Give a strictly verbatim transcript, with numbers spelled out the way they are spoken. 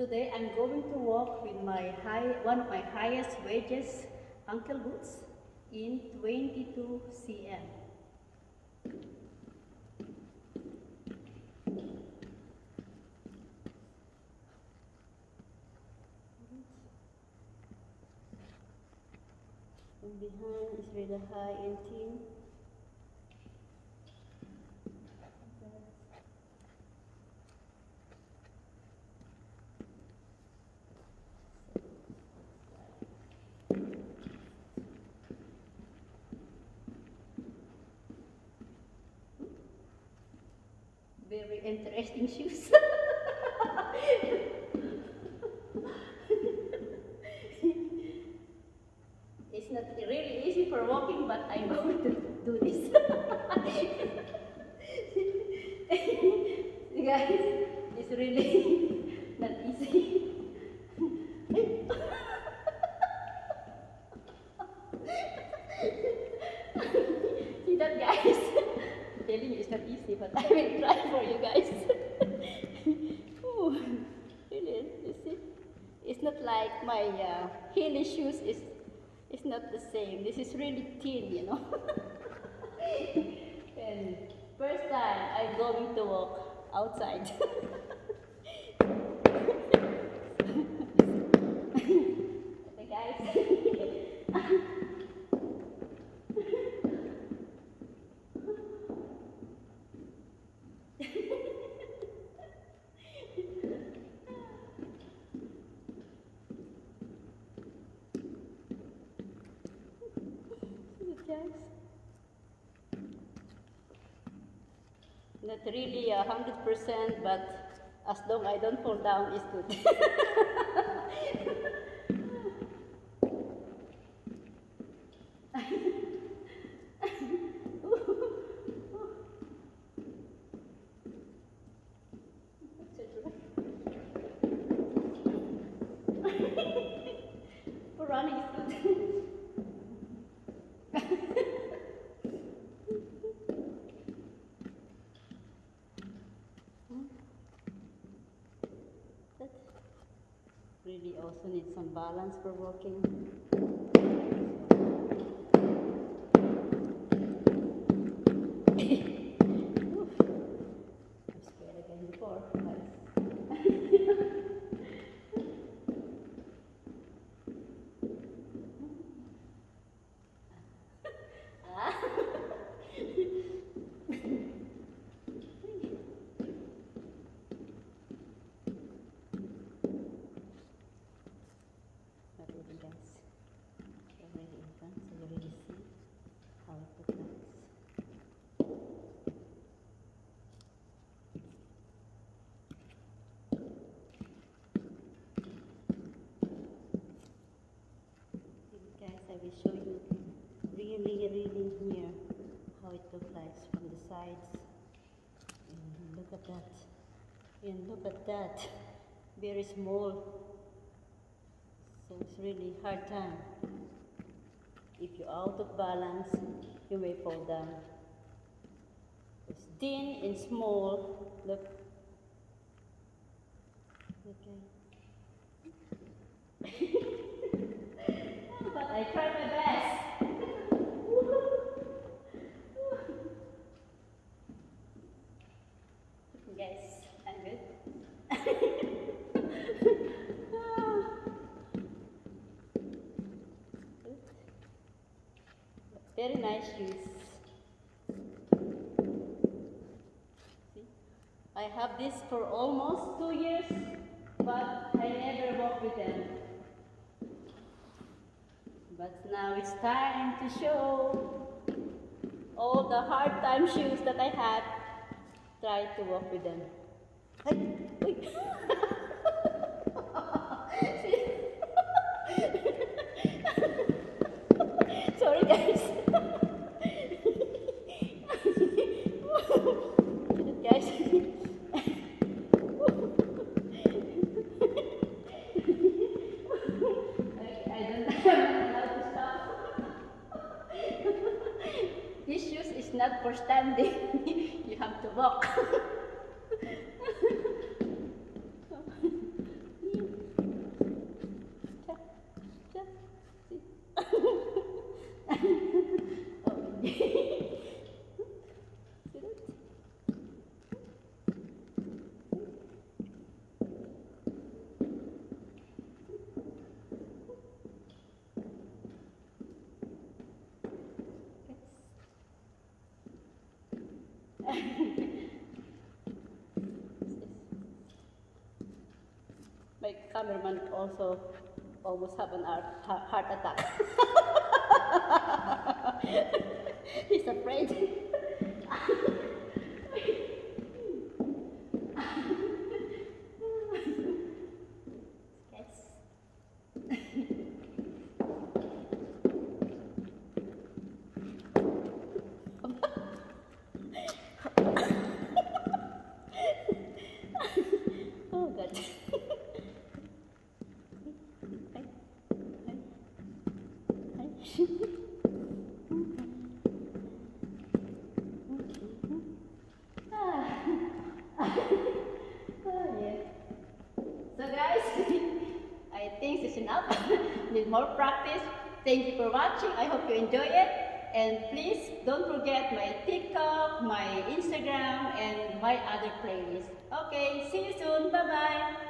Today I'm going to walk with my high, one of my highest wedges ankle boots in twenty-two centimeters. And behind is really high and thin. Very interesting shoes. It's not really easy for walking, but I'm going to do this. Guys, it's really not easy. See that, guys? I'm telling you it's not easy, but I will try for you guys. Really, you see? It's not like my uh, healing shoes. It's It's not the same. This is really thin, you know. And first time I'm going to walk outside. Okay, guys. Not really a hundred percent, but as long as I don't fall down, it's good. For running, it's good. Really also need some balance for walking. I'm scared again before. Show you really, really near how it looks like from the sides. And look at that. And look at that. Very small. So it's really hard time. If you're out of balance, you may fall down. It's thin and small. Look. Okay. I tried my best. Yes, I'm good. Oh. Good. Very nice shoes. See? I have this for almost two years, but I never walk with them. But now it's time to show all the hard time shoes that I had. Try to walk with them. Sorry guys. Not for standing, you have to walk. My cameraman also almost have an heart attack. He's afraid. More practice. Thank you for watching. I hope you enjoy it, and please don't forget my TikTok, my Instagram, and my other playlist. Okay, see you soon. Bye bye.